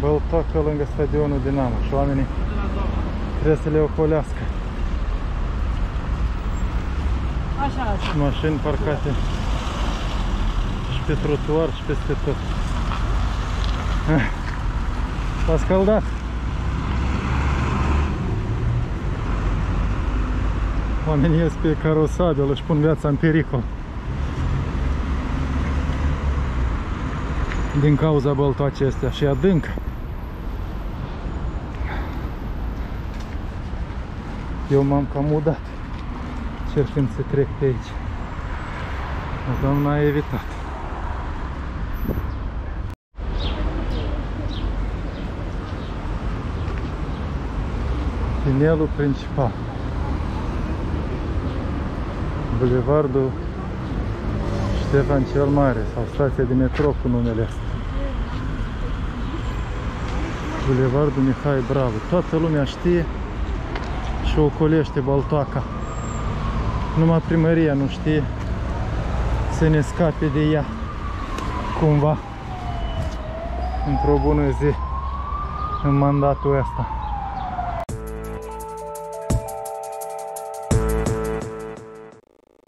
Băltoaca lângă stadionul Dinamo și oamenii trebuie să le ocolească. Așa, așa. Mașini parcate și pe trotuar și peste tot. S-a scaldat. Oamenii ies pe carosabilă, își pun viața în pericol din cauza băltoacii astea și adânc. Eu m-am cam udat cercând să trec pe aici, dar nu m-a evitat. Tunelul principal, bulevardul Ștefan cel Mare sau stația de metro cu numele astea. Bulevardul Mihai Bravo. Toată lumea știe și ocolește Băltoaca. Numai primăria nu știe să ne scape de ea cumva într-o bună zi în mandatul ăsta.